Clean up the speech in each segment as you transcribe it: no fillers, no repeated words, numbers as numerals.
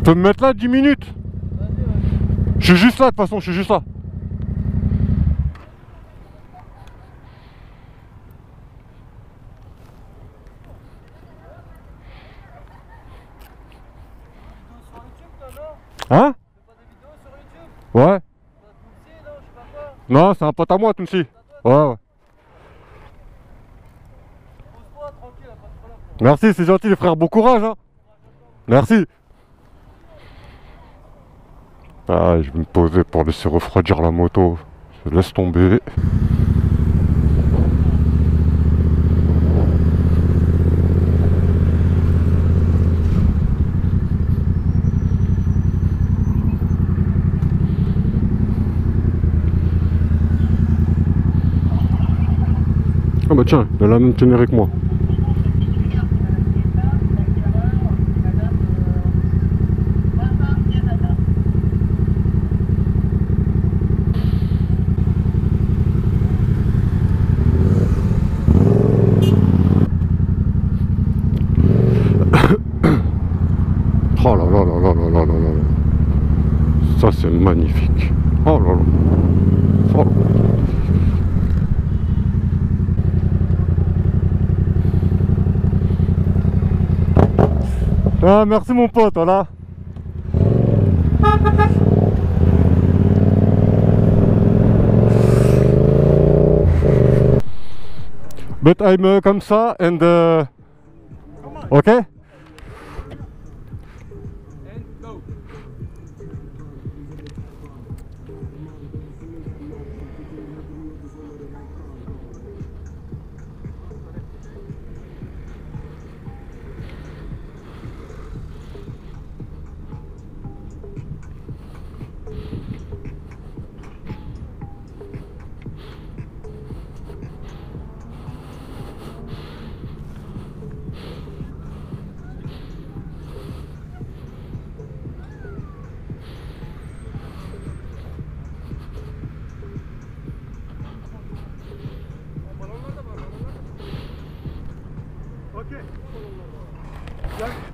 Je peux me mettre là 10 minutes? Vas-y. Je suis juste là de toute façon, je suis juste là. Hein? Ouais. Non, c'est un pote à moi, Tounsi. Ouais. Merci, c'est gentil les frères, bon courage hein. Merci. Ah, je vais me poser pour laisser refroidir la moto. Je laisse tomber. Ah bah tiens, il a la même ténérée que moi. Oh là là là là là là là là. Ça c'est magnifique. Oh là là. Oh. Ah, merci mon pote, voilà. But I'm comme ça and OK? And go.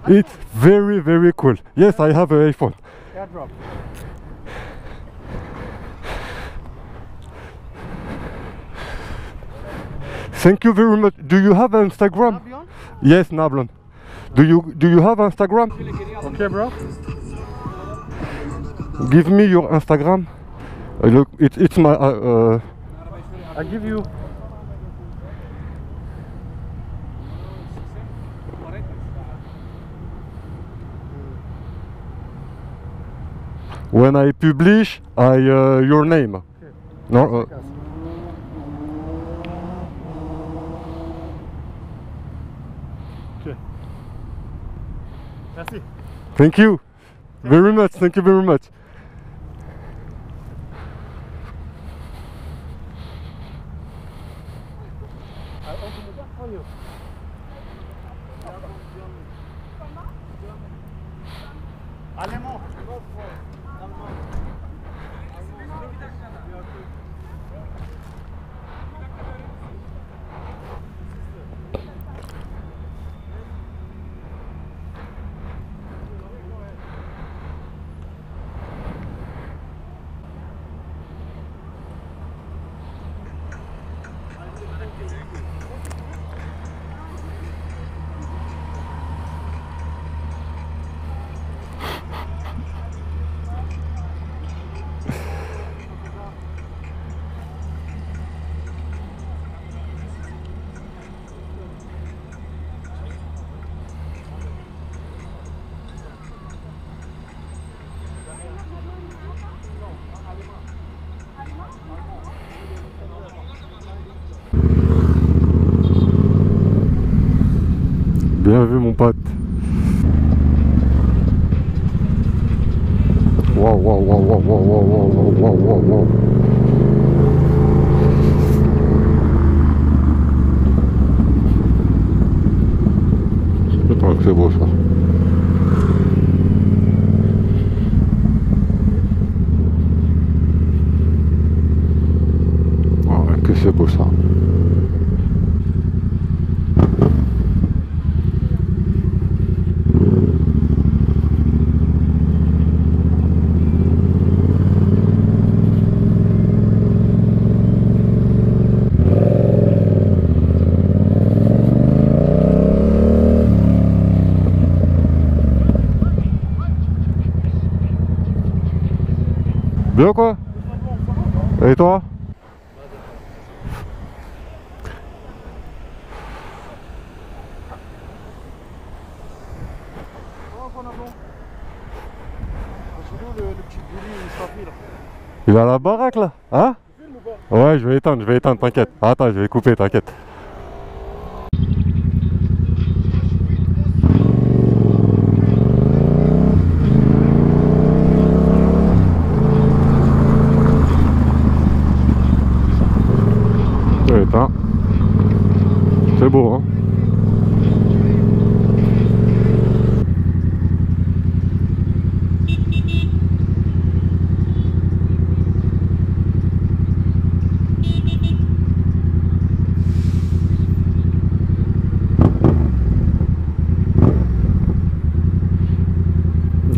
It's very, very cool. Yes, I have an iPhone. AirDrop. Thank you very much. Do you have Instagram? Nablon? Yes, Nablon. Do you have Instagram? Okay, bro. Give me your Instagram. Look, it's my. I give you. When I publish, I your name. Okay. No. Okay. Merci. Thank you very much. Thank you very much. I open the door for you. Allemand. Bien vu mon pote. Waouh. Putain que c'est beau ça. Ouais, que c'est beau ça. Bien quoi? Et toi? Il va à la baraque là, hein? Ouais, je vais éteindre, t'inquiète. Attends, je vais couper, t'inquiète. Putain, c'est beau, hein?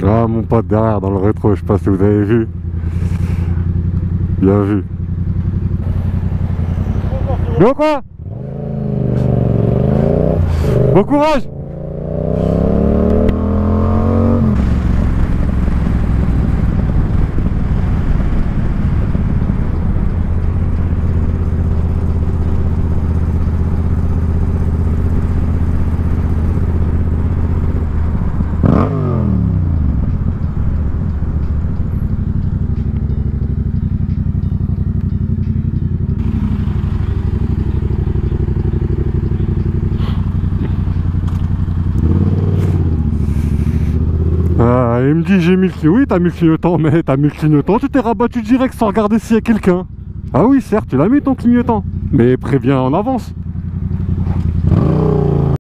Ah, mon pote derrière dans le rétro, je sais pas si vous avez vu. Bien vu. Bon quoi? Bon courage! Il me dit j'ai mis le clignotant. Oui, t'as mis le clignotant, mais t'as mis le clignotant, tu t'es rabattu direct sans regarder s'il y a quelqu'un. Ah oui, certes, tu l'as mis ton clignotant, mais préviens en avance.